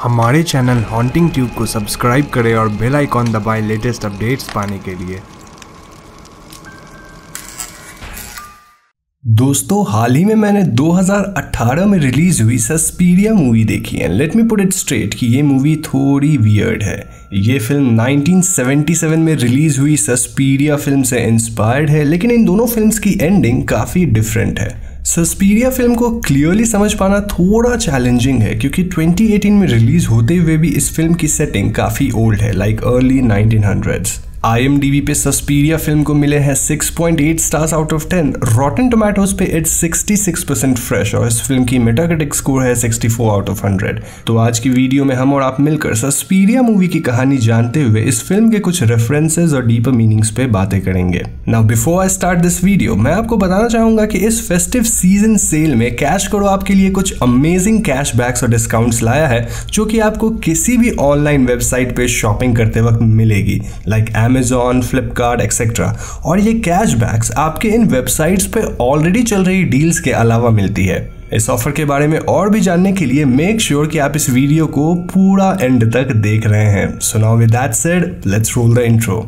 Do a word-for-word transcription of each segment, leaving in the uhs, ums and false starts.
हमारे channel haunting tube को subscribe करें और बेल आइकॉन दबाएं लेटेस्ट अपडेट्स पाने के लिए। दोस्तों, हाल ही में मैंने दो हज़ार अठारह में रिलीज हुई सस्पीरिया मूवी देखी है। Let me put it straight कि ये मूवी थोड़ी वियर्ड है। ये फिल्म नाइनटीन सेवेंटी सेवन में रिलीज हुई सस्पीरिया फिल्म से इंस्पायर्ड है, लेकिन इन दोनों फिल्म्स की एंडिंग काफ़ी डिफरेंट है। सस्पीरिया फिल्म को क्लियरली समझ पाना थोड़ा चैलेंजिंग है, क्योंकि ट्वेंटी एटीन में रिलीज होते हुए भी इस फिल्म की सेटिंग काफ़ी ओल्ड है, like early nineteen hundreds. I M D B पे सस्पीरिया फिल्म को मिले हैं six point eight stars out of ten. Rotten Tomatoes पे it's sixty six percent fresh और इस फिल्म की मेटाक्रिटिक स्कोर है sixty four out of hundred. तो आज की वीडियो में हम और आप मिलकर सस्पीरिया मूवी की कहानी जानते हुए इस फिल्म के कुछ रेफरेंसेज और डीपर मीनिंग्स पे बातें करेंगे। Now before I start this video, मैं आपको बताना चाहूंगा कि इस फेस्टिव सीजन सेल में कैशकरो आपके लिए कुछ अमेजिंग कैशबैक्स और डिस्काउंट्स लाया है, जो कि आपको किसी भी ऑनलाइन वेबसाइट पे शॉपिंग करते वक्त मिलेगी, लाइक Amazon, Flipkart, एक्सेट्रा। और ये कैशबैक्स आपके इन वेबसाइट्स पे ऑलरेडी चल रही डील्स के अलावा मिलती है। इस ऑफर के बारे में और भी जानने के लिए मेक श्योर कि आप इस वीडियो को पूरा एंड तक देख रहे हैं। So now with that said, let's roll the intro.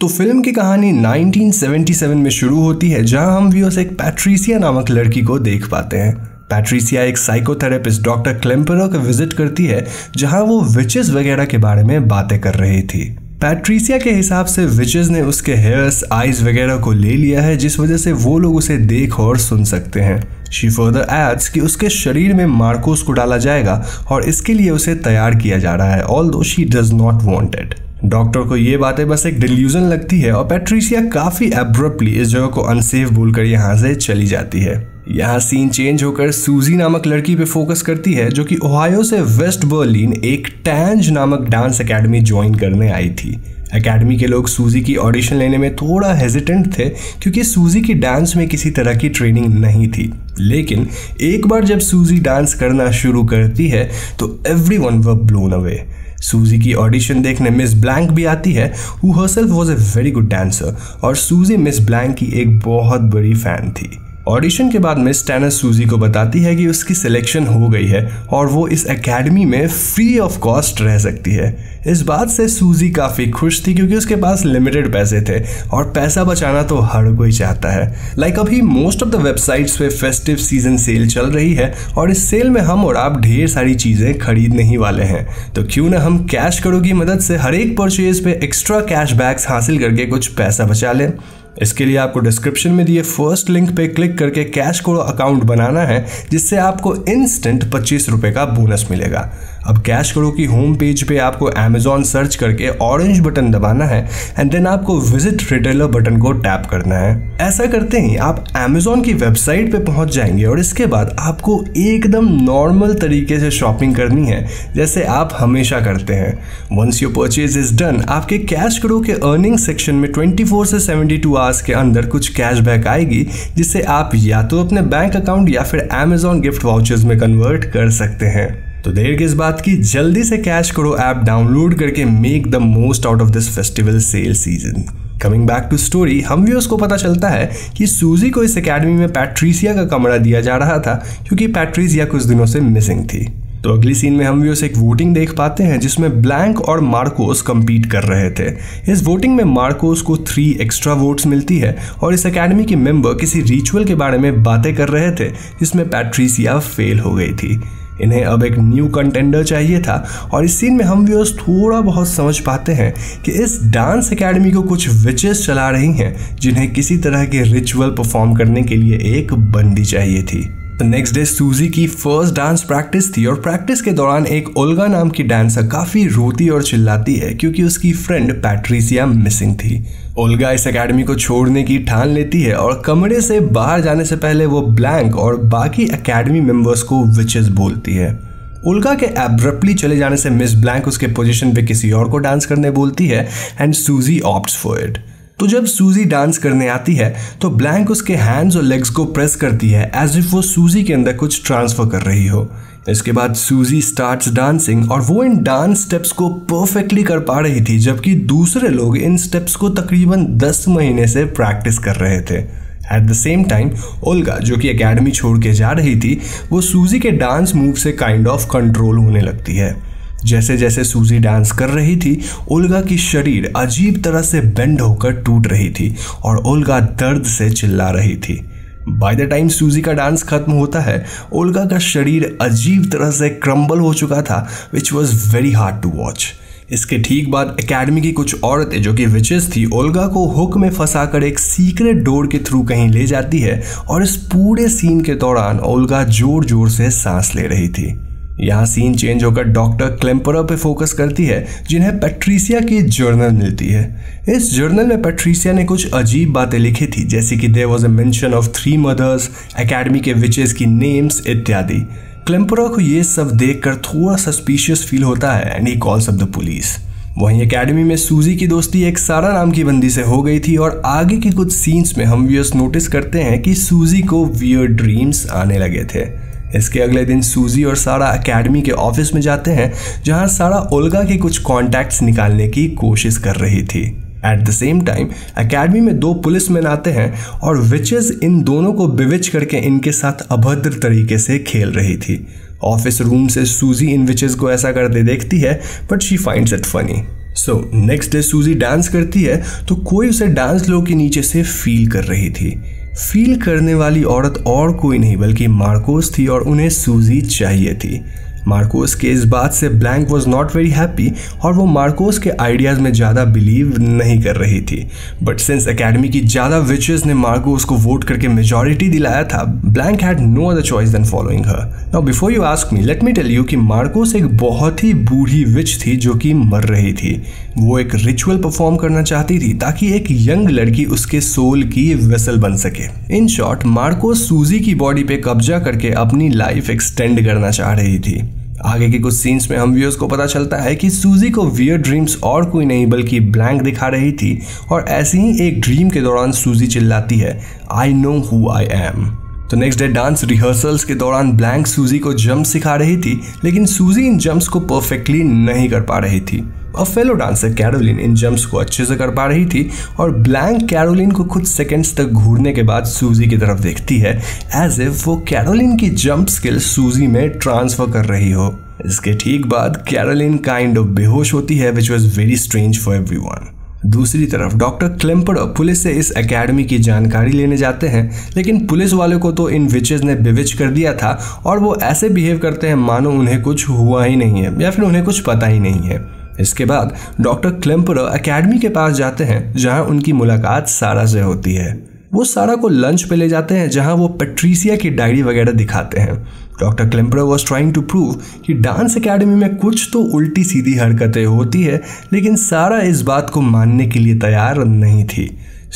तो फिल्म की कहानी नाइनटीन सेवेंटी सेवन में शुरू होती है, जहां हम व्यूअर्स एक पैट्रिसिया नामक लड़की को देख पाते हैं। पैट्रिसिया एक साइकोथेरेपिस्ट डॉक्टर क्लेम्पेरर को विजिट करती है, जहां वो विचेस वगैरह के बारे में बातें कर रही थी। पैट्रिसिया के हिसाब से विचेस ने उसके हेयर्स, आइज वगैरह को ले लिया है, जिस वजह से वो लोग उसे देख और सुन सकते हैं। शी फर्दर एड्स कि उसके शरीर में मार्कोस को डाला जाएगा और इसके लिए उसे तैयार किया जा रहा है, although she does not want it. Doctor को ये बातें बस एक डिल्यूजन लगती है और पैट्रिसिया काफ़ी एब्रप्टली इस जगह को अनसेफ बोलकर यहाँ से चली जाती है। यहाँ सीन चेंज होकर सूजी नामक लड़की पे फोकस करती है, जो कि ओहायो से वेस्ट बर्लिन एक टैंज नामक डांस एकेडमी ज्वाइन करने आई थी। एकेडमी के लोग सूजी की ऑडिशन लेने में थोड़ा हेजिटेंट थे, क्योंकि सूजी की डांस में किसी तरह की ट्रेनिंग नहीं थी। लेकिन एक बार जब सूजी डांस करना शुरू करती है तो एवरीवन वर ब्लोन अवे। सूजी की ऑडिशन देखने मिस ब्लैंक भी आती है, who herself was a very good dancer, और सूजी मिस ब्लैंक की एक बहुत बड़ी फैन थी। ऑडिशन के बाद मिस टैनस सूजी को बताती है कि उसकी सिलेक्शन हो गई है और वो इस एकेडमी में फ्री ऑफ कॉस्ट रह सकती है। इस बात से सूजी काफ़ी खुश थी, क्योंकि उसके पास लिमिटेड पैसे थे और पैसा बचाना तो हर कोई चाहता है। लाइक अभी मोस्ट ऑफ द वेबसाइट्स पे फेस्टिव सीजन सेल चल रही है और इस सेल में हम और आप ढेर सारी चीज़ें खरीदने ही वाले हैं। तो क्यों ना हम कैशकरो की मदद से हर एक परचेज पे एक्स्ट्रा कैशबैक्स हासिल करके कुछ पैसा बचा लें। इसके लिए आपको डिस्क्रिप्शन में दिए फर्स्ट लिंक पे क्लिक करके कैशकरो अकाउंट बनाना है, जिससे आपको इंस्टेंट पच्चीस रुपये का बोनस मिलेगा। अब कैशकरो की होम पेज पे आपको Amazon सर्च करके ऑरेंज बटन दबाना है एंड देन आपको विजिट रिटेलर बटन को टैप करना है। ऐसा करते ही आप Amazon की वेबसाइट पे पहुंच जाएंगे और इसके बाद आपको एकदम नॉर्मल तरीके से शॉपिंग करनी है, जैसे आप हमेशा करते हैं। Once your purchase is done, आपके कैशकरो के अर्निंग सेक्शन में ट्वेंटी फोर से सेवेंटी टू आवर्स के अंदर कुछ कैशबैक आएगी, जिससे आप या तो अपने बैंक अकाउंट या फिर Amazon गिफ्ट वाउचर्स में कन्वर्ट कर सकते हैं। तो देर किस बात की, जल्दी से कैशकरो ऐप डाउनलोड करके make the most out of this festival sale season. Coming back to story, हम व्यूअर्स को पता चलता है कि सूजी को इस एकेडमी में पैट्रिसिया का कमरा दिया जा रहा था, क्योंकि पैट्रिसिया कुछ दिनों से मिसिंग थी। तो अगली सीन में हम व्यूअर्स एक वोटिंग देख पाते हैं, जिसमें ब्लैंक और मार्कोस कम्पीट कर रहे थे। इस वोटिंग में मार्कोस को थ्री एक्स्ट्रा वोट्स मिलती है और इस एकेडमी के मेंबर किसी रिचुअल के बारे में बातें कर रहे थे, जिसमें पैट्रिसिया फेल हो गई थी। इन्हें अब एक न्यू कंटेंडर चाहिए था और इस सीन में हम व्यूअर्स थोड़ा बहुत समझ पाते हैं कि इस डांस एकेडमी को कुछ विचेस चला रही हैं, जिन्हें किसी तरह के रिचुअल परफॉर्म करने के लिए एक बंदी चाहिए थी। तो नेक्स्ट डे सूजी की फर्स्ट डांस प्रैक्टिस थी और प्रैक्टिस के दौरान एक ओल्गा नाम की डांसर काफ़ी रोती और चिल्लाती है, क्योंकि उसकी फ्रेंड पैट्रिसिया मिसिंग थी। ओल्गा इस एकेडमी को छोड़ने की ठान लेती है और कमरे से बाहर जाने से पहले वो ब्लैंक और बाकी एकेडमी मेंबर्स को विचेस बोलती है। ओल्गा के एब्रप्टली चले जाने से मिस ब्लैंक उसके पोजीशन पे किसी और को डांस करने बोलती है एंड सूजी ऑप्ट्स फॉर इट। तो जब सूजी डांस करने आती है तो ब्लैंक उसके हैंड्स और लेग्स को प्रेस करती है, एज इफ वो सूजी के अंदर कुछ ट्रांसफर कर रही हो। इसके बाद सूजी स्टार्ट्स डांसिंग और वो इन डांस स्टेप्स को परफेक्टली कर पा रही थी, जबकि दूसरे लोग इन स्टेप्स को तकरीबन दस महीने से प्रैक्टिस कर रहे थे। At the same time Olga, जो कि एकेडमी छोड़ के जा रही थी, वो सूजी के डांस मूव से काइंड ऑफ कंट्रोल होने लगती है। जैसे जैसे सूजी डांस कर रही थी, ओल्गा की शरीर अजीब तरह से बेंड होकर टूट रही थी और ओल्गा दर्द से चिल्ला रही थी। बाय द टाइम सूजी का डांस खत्म होता है, ओल्गा का शरीर अजीब तरह से क्रम्बल हो चुका था, which was very hard to watch. इसके ठीक बाद एकेडमी की कुछ औरतें जो कि विचेस थी, ओल्गा को हुक में फंसाकर एक सीक्रेट डोर के थ्रू कहीं ले जाती है और इस पूरे सीन के दौरान ओल्गा जोर जोर से सांस ले रही थी। यहाँ सीन चेंज होकर डॉक्टर क्लेम्पेरर पे फोकस करती है, जिन्हें पैट्रिसिया की जर्नल मिलती है। इस जर्नल में पैट्रिसिया ने कुछ अजीब बातें लिखी थी, जैसे कि there was a mention of three mothers, academy के विचेस की नेम्स इत्यादि। क्लेम्पेरर को ये सब देखकर थोड़ा सस्पिशियस फील होता है and he calls up the police. वहीं एकेडमी में सूजी की दोस्ती एक सारा नाम की बंदी से हो गई थी और आगे के कुछ सीन्स में हम व्यूअर्स नोटिस करते हैं कि सूजी को वियर्ड ड्रीम्स आने लगे थे। इसके अगले दिन सूजी और सारा एकेडमी के ऑफिस में जाते हैं, जहां सारा ओल्गा के कुछ कॉन्टैक्ट्स निकालने की कोशिश कर रही थी। At the same time academy में दो पुलिसमैन आते हैं और विचेस इन दोनों को बिविच करके इनके साथ अभद्र तरीके से खेल रही थी। ऑफिस रूम से सूजी इन विचेस को ऐसा करते देखती है, but she finds it funny. So next day सूजी डांस करती है तो कोई उसे डांस फ्लोर के नीचे से फील कर रही थी। फील करने वाली औरत और कोई नहीं बल्कि मार्कोस थी और उन्हें सूजी चाहिए थी। मार्कोस के इस बात से Blanc was not very happy और वो मार्कोस के आइडियाज़ में ज़्यादा बिलीव नहीं कर रही थी। बट सिंस एकेडमी की ज़्यादा विचेस ने मार्कोस को वोट करके मेजॉरिटी दिलाया था, Blanc had no other choice then following her. Now before you ask me, let me tell you कि मार्कोस एक बहुत ही बूढ़ी विच थी जो कि मर रही थी। वो एक रिचुअल परफॉर्म करना चाहती थी ताकि एक यंग लड़की उसके सोल की वेसल बन सके। इन शॉर्ट, मार्कोस सूजी की बॉडी पे कब्जा करके अपनी लाइफ एक्सटेंड करना चाह रही थी। आगे के कुछ सीन्स में हम व्यूअर्स को पता चलता है कि सूजी को वियर्ड ड्रीम्स और कोई नहीं बल्कि ब्लैंक दिखा रही थी और ऐसे ही एक ड्रीम के दौरान सूजी चिल्लाती है, I know who I am. तो नेक्स्ट डे डांस रिहर्सल्स के दौरान ब्लैंक सूजी को जंप्स सिखा रही थी, लेकिन सूजी इन जंप्स को परफेक्टली नहीं कर पा रही थी। और फेलो डांसर कैरोलिन इन जंप्स को अच्छे से कर पा रही थी और ब्लैंक कैरोलिन को कुछ सेकंड्स तक घूरने के बाद सूजी की तरफ देखती है, एज इफ वो कैरोलिन की जंप स्किल सूजी में ट्रांसफर कर रही हो। इसके ठीक बाद कैरोलिन काइंड ऑफ बेहोश होती है, which was very strange for everyone. दूसरी तरफ डॉक्टर क्लेम्पेरर पुलिस से इस एकेडमी की जानकारी लेने जाते हैं, लेकिन पुलिस वालों को तो इन विचेस ने बेविच कर दिया था और वो ऐसे बिहेव करते हैं मानो उन्हें कुछ हुआ ही नहीं है या फिर उन्हें कुछ पता ही नहीं है। इसके बाद डॉक्टर क्लेम्पेरर एकेडमी के पास जाते हैं, जहां उनकी मुलाकात सारा से होती है। वो सारा को लंच पे ले जाते हैं, जहां वो पैट्रिसिया की डायरी वगैरह दिखाते हैं। Doctor Klemperer was trying to prove कि डांस एकेडमी में कुछ तो उल्टी सीधी हरकतें होती है, लेकिन सारा इस बात को मानने के लिए तैयार नहीं थी।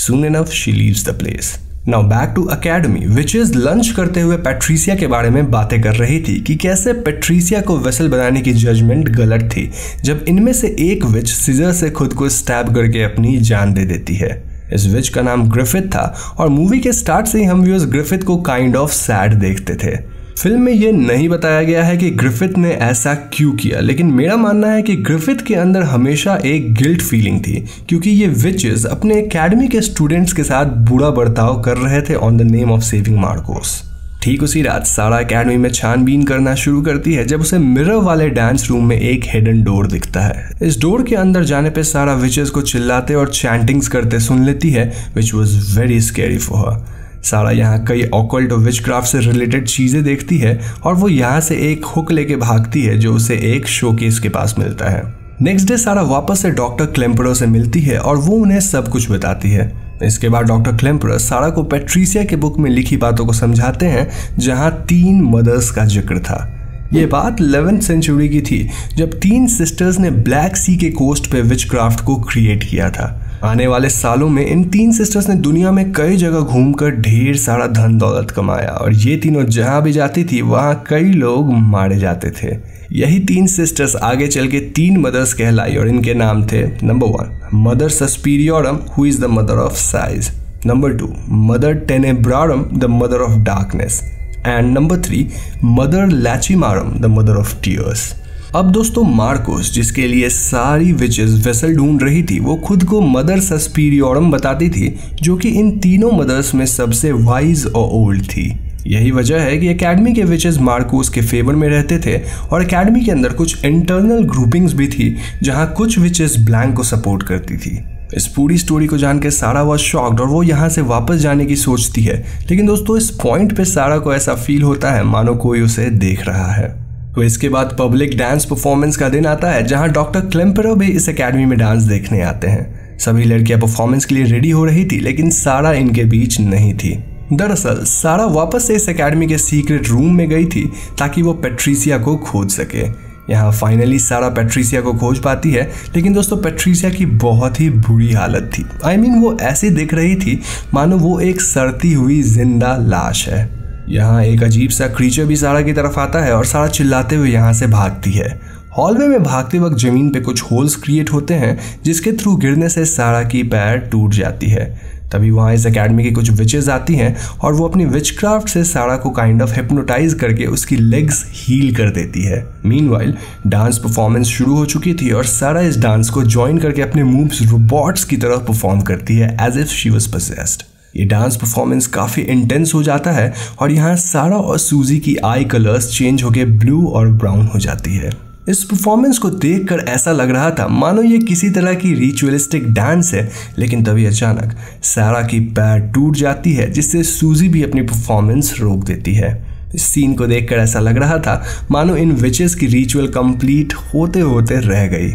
Soon enough she leaves the place. Now back to academy, witches lunch करते हुए पैट्रिसिया के बारे में बातें कर रही थी कि कैसे पैट्रिसिया को वेसल बनाने की जजमेंट गलत थी, जब इनमें से एक विच सीजर से खुद को स्टैब करके अपनी जान दे देती है। इस विच का नाम ग्रिफिथ था और मूवी के स्टार्ट से ही हम व्यूअर्स ग्रिफिथ को काइंड ऑफ सैड देखते थे। फिल्म में ये नहीं बताया गया है कि ग्रिफिथ ने ऐसा क्यों किया, लेकिन मेरा मानना है कि ग्रिफिथ के अंदर हमेशा एक गिल्ट फीलिंग थी, क्योंकि ये विचेस अपने एकेडमी के स्टूडेंट्स के साथ बुरा बर्ताव कर रहे थे on the name of saving Markos. ठीक उसी रात सारा एकेडमी में छानबीन करना शुरू करती है, जब उसे मिरर वाले डांस रूम में एक हिडन डोर दिखता है। इस डोर के अंदर जाने पे सारा विचेस को चिल्लाते और चैंटिंग्स करते सुन लेती है, which was very scary for her. Sara यहाँ कई ऑकल्ट और विचक्राफ्ट से रिलेटेड चीज़ें देखती है और वो यहाँ से एक हुक लेके भागती है, जो उसे एक शोकेस के पास मिलता है। नेक्स्ट डे सारा वापस से डॉक्टर क्लेम्पेरर से मिलती है और वो उन्हें सब कुछ बताती है। इसके बाद डॉक्टर क्लेम्पेरर सारा को पैट्रिसिया के बुक में लिखी बातों को समझाते हैं, जहां तीन मदर्स का जिक्र था। ये बात इलेवेंथ सेंचुरी की थी, जब तीन सिस्टर्स ने ब्लैक सी के कोस्ट पे विचक्राफ्ट को क्रिएट किया था। आने वाले सालों में इन तीन सिस्टर्स ने दुनिया में कई जगह घूमकर ढेर सारा धन दौलत कमाया और ये तीनों जहाँ भी जाती थी वहाँ कई लोग मारे जाते थे। यही तीन सिस्टर्स आगे चल के तीन मदर्स कहलाई और इनके नाम थे, number one mother Suspiriorum, who is the mother of sighs, number two mother Tenebrarum, the mother of darkness, and number three mother Lachrymarum the mother of tears. अब दोस्तों मार्कोस, जिसके लिए सारी विचेस वेसल ढूंढ रही थी, वो खुद को मदर सस्पिरियोरम बताती थी, जो कि इन तीनों मदर्स में सबसे वाइज और ओल्ड थी। यही वजह है कि एकेडमी के विचेस मार्कोस के फेवर में रहते थे और एकेडमी के अंदर कुछ इंटरनल ग्रुपिंग्स भी थी जहां कुछ विचेस ब्लैंक को सपोर्ट करती थी। इस पूरी स्टोरी को जानकर सारा वॉज शॉक्ड और वो यहाँ से वापस जाने की सोचती है, लेकिन दोस्तों इस पॉइंट पे सारा को ऐसा फील होता है मानो कोई उसे देख रहा है। तो इसके बाद पब्लिक डांस परफॉर्मेंस का दिन आता है जहाँ डॉक्टर क्लेम्पेरर भी इस एकेडमी में डांस देखने आते हैं। सभी लड़कियाँ परफॉर्मेंस के लिए रेडी हो रही थी, लेकिन सारा इनके बीच नहीं थी। दरअसल सारा वापस से इस एकेडमी के सीक्रेट रूम में गई थी ताकि वो पेट्रिसिया को खोज सके। यहाँ फाइनली सारा पेट्रिसिया को खोज पाती है, लेकिन दोस्तों पेट्रिसिया की बहुत ही बुरी हालत थी। आई I मीन mean, वो ऐसे दिख रही थी मानो वो एक सड़ती हुई जिंदा लाश है। यहाँ एक अजीब सा क्रीचर भी सारा की तरफ आता है और सारा चिल्लाते हुए यहाँ से भागती है। हॉलवे में भागते वक्त जमीन पे कुछ होल्स क्रिएट होते हैं जिसके थ्रू गिरने से सारा की पैर टूट जाती है। तभी वहाँ इस एकेडमी की कुछ विचेस आती हैं और वो अपनी विचक्राफ्ट से सारा को काइंड ऑफ हिप्नोटाइज करके उसकी लेग्स हील कर देती है। मीनवाइल डांस परफॉर्मेंस शुरू हो चुकी थी और सारा इस डांस को ज्वाइन करके अपने मूव्स रोबोट्स की तरह परफॉर्म करती है as if she was possessed. ये डांस परफॉर्मेंस काफ़ी इंटेंस हो जाता है और यहाँ सारा और सूजी की आई कलर्स चेंज होकर ब्लू और ब्राउन हो जाती है। इस परफॉर्मेंस को देखकर ऐसा लग रहा था मानो ये किसी तरह की रिचुअलिस्टिक डांस है, लेकिन तभी अचानक सारा की पैर टूट जाती है जिससे सूजी भी अपनी परफॉर्मेंस रोक देती है। इस सीन को देखकर ऐसा लग रहा था मानो इन विचेस की रिचुअल कंप्लीट होते होते रह गई।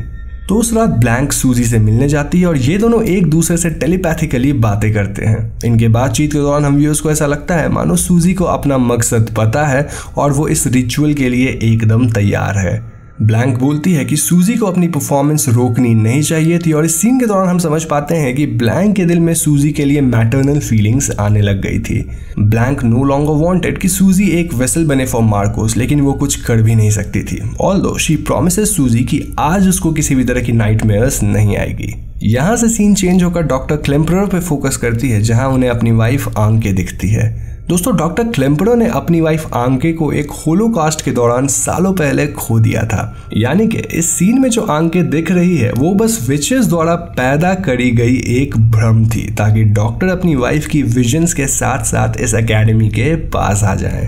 तो उस रात ब्लैंक सूजी से मिलने जाती है और ये दोनों एक दूसरे से टेलीपैथिकली बातें करते हैं। इनके बातचीत के दौरान हम व्यूअर्स को ऐसा लगता है मानो सूजी को अपना मकसद पता है और वो इस रिचुअल के लिए एकदम तैयार है। ब्लैंक बोलती है कि सूजी को अपनी परफॉर्मेंस रोकनी नहीं चाहिए थी और इस सीन के दौरान हम समझ पाते हैं कि ब्लैंक के दिल में सूजी के लिए मैटरनल फीलिंग्स आने लग गई थी। ब्लैंक नो लॉन्गर वांटेड कि सूजी एक वेसल बने फॉर मार्कोस, लेकिन वो कुछ कर भी नहीं सकती थी। ऑल्दो शी प्रॉमिसेस सूजी कि आज उसको किसी भी तरह की नाइटमेयर्स नहीं आएगी। यहाँ से सीन चेंज होकर डॉक्टर क्लेम्पेरर पे फोकस करती है जहाँ उन्हें अपनी वाइफ आंके दिखती है। दोस्तों डॉक्टर क्लेम्पेरर ने अपनी वाइफ आंके को एक होलोकास्ट के दौरान सालों पहले खो दिया था, यानी कि इस सीन में जो आंके दिख रही है वो बस विचेस द्वारा पैदा करी गई एक भ्रम थी ताकि डॉक्टर अपनी वाइफ की विजन्स के साथ साथ इस एकेडमी के पास आ जाएं।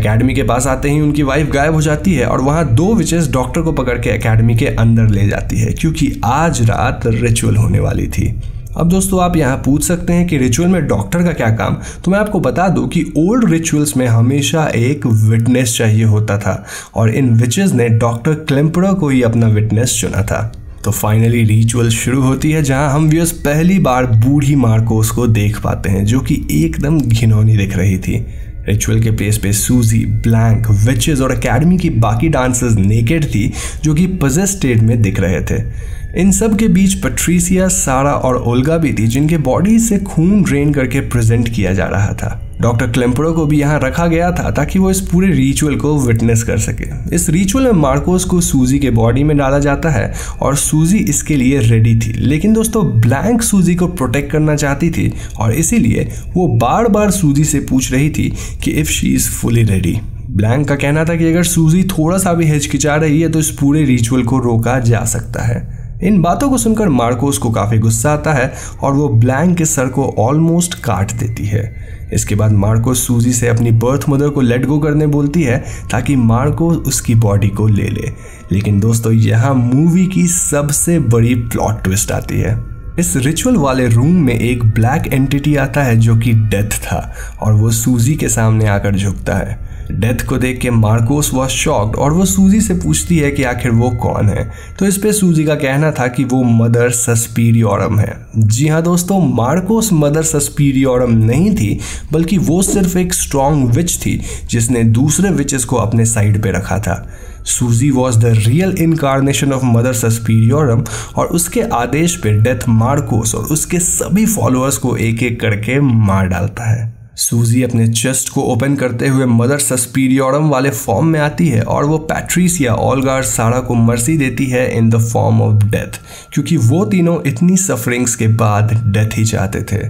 एकेडमी के पास आते ही उनकी वाइफ गायब हो जाती है और वहाँ दो विचेस डॉक्टर को पकड़ के एकेडमी के अंदर ले जाती है क्योंकि आज रात रिचुअल होने वाली थी। अब दोस्तों आप यहाँ पूछ सकते हैं कि रिचुअल में डॉक्टर का क्या काम, तो मैं आपको बता दूँ कि ओल्ड रिचुअल्स में हमेशा एक विटनेस चाहिए होता था और इन विचेस ने डॉक्टर क्लेम्पेरर को ही अपना विटनेस चुना था। तो फाइनली रिचुअल शुरू होती है जहाँ हम व्यूअर्स पहली बार बूढ़ी मार्कोस को देख पाते हैं जो कि एकदम घिनौनी दिख रही थी। रिचुअल के प्लेस पे सूजी, ब्लैंक, विचेस और एकेडमी की बाकी डांसर्स नेकेड थी जो कि पजेस्ड स्टेट में दिख रहे थे। इन सब के बीच पेट्रिसिया, सारा और ओल्गा भी थी जिनके बॉडी से खून ड्रेन करके प्रेजेंट किया जा रहा था। डॉक्टर क्लेम्पेरर को भी यहाँ रखा गया था ताकि वो इस पूरे रिचुअल को विटनेस कर सके। इस रिचुअल में मार्कोस को सूजी के बॉडी में डाला जाता है और सूजी इसके लिए रेडी थी, लेकिन दोस्तों ब्लैंक सूजी को प्रोटेक्ट करना चाहती थी और इसीलिए वो बार बार सूजी से पूछ रही थी कि if she is fully ready. Blanc का कहना था कि अगर सूजी थोड़ा सा भी हिचकिचा रही है तो इस पूरे रिचुअल को रोका जा सकता है। इन बातों को सुनकर मार्कोस को काफ़ी गुस्सा आता है और वो ब्लैंक के सर को ऑलमोस्ट काट देती है। इसके बाद मार्कोस सूजी से अपनी बर्थ मदर को लेट गो करने बोलती है ताकि मार्कोस उसकी बॉडी को ले ले, लेकिन दोस्तों यहाँ मूवी की सबसे बड़ी प्लॉट ट्विस्ट आती है। इस रिचुअल वाले रूम में एक ब्लैक एंटिटी आता है जो कि डेथ था और वो सूजी के सामने आकर झुकता है। डेथ को देख के मार्कोस वॉज शॉक्ड और वो सूजी से पूछती है कि आखिर वो कौन है, तो इस पे सूजी का कहना था कि वो मदर सस्पिरियोरम है। जी हाँ दोस्तों, मार्कोस मदर सस्पिरियोरम नहीं थी बल्कि वो सिर्फ एक स्ट्रॉन्ग विच थी जिसने दूसरे विचेस को अपने साइड पे रखा था। Susie was the real incarnation of mother Suspiriorum और उसके आदेश पे डेथ मार्कोस और उसके सभी फॉलोअर्स को एक एक करके मार डालता है। सूजी अपने चेस्ट को ओपन करते हुए मदर सस्पिरियोरम वाले फॉर्म में आती है और वो पेट्रिसिया, ओल्गा और सारा को मर्सी देती है in the form of death, क्योंकि वो तीनों इतनी सफरिंग्स के बाद डेथ ही चाहते थे।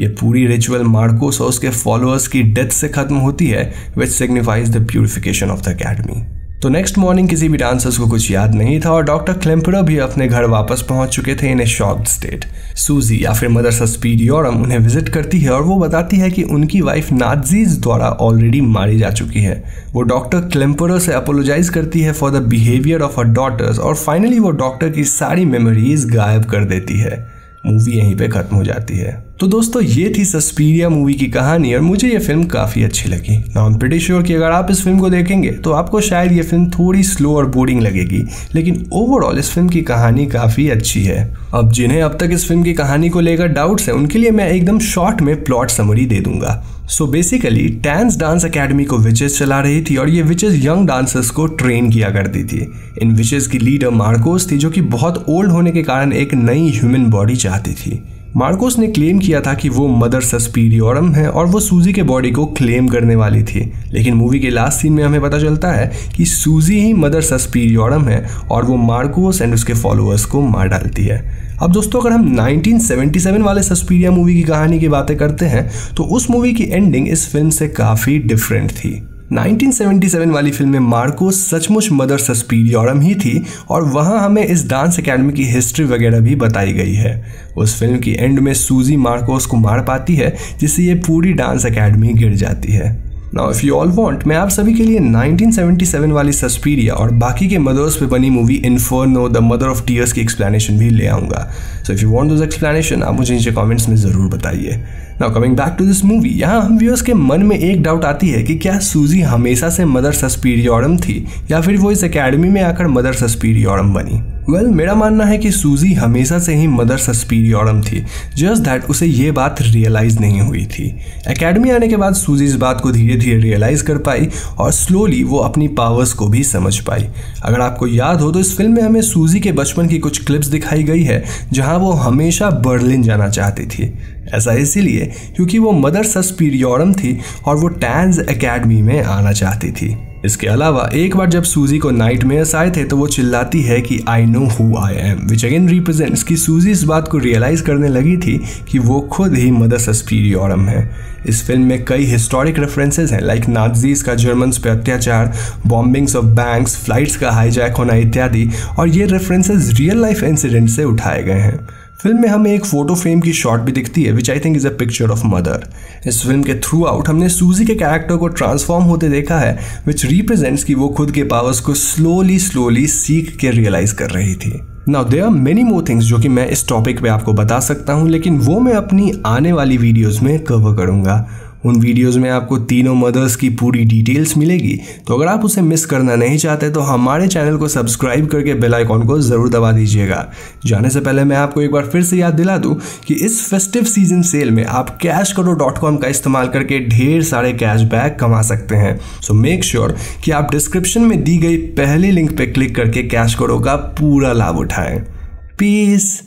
ये पूरी रिचुअल मार्कोस और उसके फॉलोअर्स की डेथ से खत्म होती है, which signifies the purification of the academy. तो नेक्स्ट मॉर्निंग किसी भी डांसर्स को कुछ याद नहीं था और डॉक्टर क्लेम्पेरर भी अपने घर वापस पहुंच चुके थे इन ए शॉक्ड स्टेट। सूजी या फिर मदर सस्पीरियोरम उन्हें विजिट करती है और वो बताती है कि उनकी वाइफ नाजीज द्वारा ऑलरेडी मारी जा चुकी है। वो डॉक्टर क्लेम्पेरर से अपोलोजाइज करती है for the behaviour of her daughters और फाइनली वो डॉक्टर की सारी मेमोरीज गायब कर देती है। मूवी यहीं पे खत्म हो जाती है। तो दोस्तों ये थी सस्पीरिया मूवी की कहानी और मुझे ये फिल्म काफ़ी अच्छी लगी। Now I am pretty sure कि अगर आप इस फिल्म को देखेंगे तो आपको शायद ये फिल्म थोड़ी स्लो और बोरिंग लगेगी, लेकिन ओवरऑल इस फिल्म की कहानी काफ़ी अच्छी है। अब जिन्हें अब तक इस फिल्म की कहानी को लेकर डाउट्स हैं उनके लिए मैं एकदम शॉर्ट में प्लॉट समरी दे दूंगा। So basically Tanz dance academy को विचेस चला रही थी और ये विचेस यंग डांसर्स को ट्रेन किया करती थी। इन विचेस की लीडर मार्कोस थी जो कि बहुत ओल्ड होने के कारण एक नई ह्यूमन बॉडी चाहती थी। मार्कोस ने क्लेम किया था कि वो मदर सस्पीरियोरम है और वो सूजी के बॉडी को क्लेम करने वाली थी, लेकिन मूवी के लास्ट सीन में हमें पता चलता है कि सूजी ही मदर सस्पीरियोरम है और वो मार्कोस एंड उसके फॉलोअर्स को मार डालती है। अब दोस्तों अगर हम नाइनटीन सेवेंटी सेवन वाले सस्पीरिया मूवी की कहानी की बातें करते हैं तो उस मूवी की एंडिंग इस फिल्म से काफ़ी डिफरेंट थी। नाइनटीन सेवेंटी सेवन वाली फिल्म में मार्कोस सचमुच मदर सस्पीरियोरम ही थी और वहाँ हमें इस डांस एकेडमी की हिस्ट्री वगैरह भी बताई गई है। उस फिल्म की एंड में सूजी मार्कोस को मार पाती है जिससे ये पूरी डांस एकेडमी गिर जाती है। Now if you all want, मैं आप सभी के लिए नाइनटीन सेवेंटी सेवन वाली सस्पीरिया और बाकी के मदर्स पे बनी movie Inferno the mother of tears की एक्सप्लेनेशन भी ले आऊँगा। So if you want those explanation आप मुझे नीचे कमेंट्स में ज़रूर बताइए। Now coming back to this movie, यहाँ हम व्यूअर्स के मन में एक डाउट आती है कि क्या सूजी हमेशा से मदर सस्पीरियोरम थी या फिर वो इस अकेडमी में आकर मदर सस्पीरियोरम बनी। वेल well, मेरा मानना है कि सूजी हमेशा से ही मदर सस्पीरियोरम थी, जस्ट दैट उसे ये बात रियलाइज़ नहीं हुई थी। एकेडमी आने के बाद सूजी इस बात को धीरे धीरे रियलाइज़ कर पाई और स्लोली वो अपनी पावर्स को भी समझ पाई। अगर आपको याद हो तो इस फिल्म में हमें सूजी के बचपन की कुछ क्लिप्स दिखाई गई है जहाँ वो हमेशा बर्लिन जाना चाहती थी। ऐसा इसीलिए क्योंकि वो मदर सस्पीरियोरम थी और वो टैंज एकेडमी में आना चाहती थी। इसके अलावा एक बार जब सूजी को नाइटमेयर्स आए थे तो वो चिल्लाती है कि I know who I am, which again represents कि सूजी इस बात को रियलाइज़ करने लगी थी कि वो खुद ही मदर सस्पीरियोरम है। इस फिल्म में कई हिस्टोरिक रेफरेंसेस हैं, लाइक नाजीज का जर्मन्स पे अत्याचार, बॉम्बिंग्स ऑफ बैंक्स, फ्लाइट्स का हाईजैक होना इत्यादि, और ये रेफरेंसेस रियल लाइफ इंसिडेंट से उठाए गए हैं। फिल्म में हमें एक फोटो फ्रेम की शॉट भी दिखती है which I think is a picture of mother. इस फिल्म के थ्रू आउट हमने सूजी के कैरेक्टर को ट्रांसफॉर्म होते देखा है, विच रिप्रेजेंट्स कि वो खुद के पावर्स को स्लोली स्लोली सीख के रियलाइज़ कर रही थी। Now there are many more things जो कि मैं इस टॉपिक पे आपको बता सकता हूँ, लेकिन वो मैं अपनी आने वाली वीडियोज़ में कवर करूँगा। उन वीडियोस में आपको तीनों मदर्स की पूरी डिटेल्स मिलेगी, तो अगर आप उसे मिस करना नहीं चाहते तो हमारे चैनल को सब्सक्राइब करके बेल आइकॉन को ज़रूर दबा दीजिएगा। जाने से पहले मैं आपको एक बार फिर से याद दिला दूं कि इस फेस्टिव सीजन सेल में आप कैशकरो डॉट कॉम का इस्तेमाल करके ढेर सारे कैशबैक कमा सकते हैं। सो मेक श्योर कि आप डिस्क्रिप्शन में दी गई पहले लिंक पर क्लिक करके कैशकरो का पूरा लाभ उठाएँ। पीस।